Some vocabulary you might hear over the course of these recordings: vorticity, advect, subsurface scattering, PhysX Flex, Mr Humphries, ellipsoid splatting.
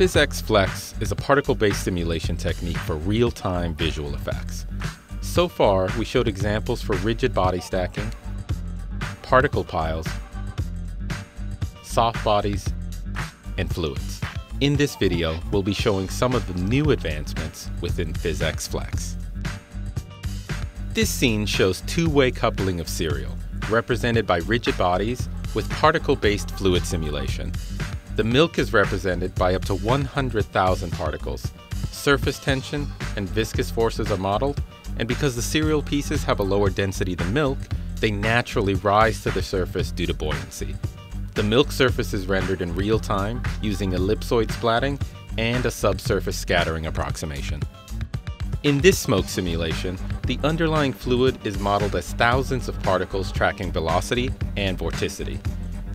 PhysX Flex is a particle-based simulation technique for real-time visual effects. So far, we showed examples for rigid body stacking, particle piles, soft bodies, and fluids. In this video, we'll be showing some of the new advancements within PhysX Flex. This scene shows two-way coupling of serial, represented by rigid bodies with particle-based fluid simulation. The milk is represented by up to 100,000 particles. Surface tension and viscous forces are modeled, and because the cereal pieces have a lower density than milk, they naturally rise to the surface due to buoyancy. The milk surface is rendered in real time using ellipsoid splatting and a subsurface scattering approximation. In this smoke simulation, the underlying fluid is modeled as thousands of particles tracking velocity and vorticity.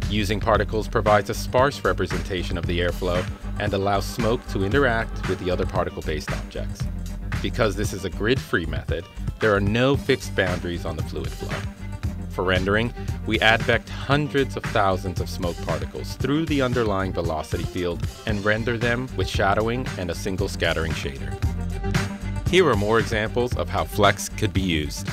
Using particles provides a sparse representation of the airflow and allows smoke to interact with the other particle-based objects. Because this is a grid-free method, there are no fixed boundaries on the fluid flow. For rendering, we advect hundreds of thousands of smoke particles through the underlying velocity field and render them with shadowing and a single scattering shader. Here are more examples of how Flex could be used.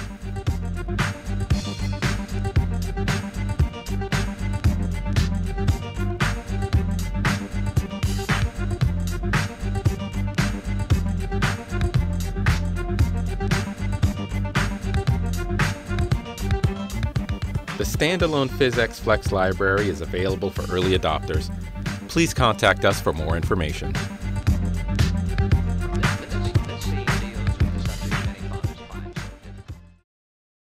The standalone PhysX Flex library is available for early adopters. Please contact us for more information.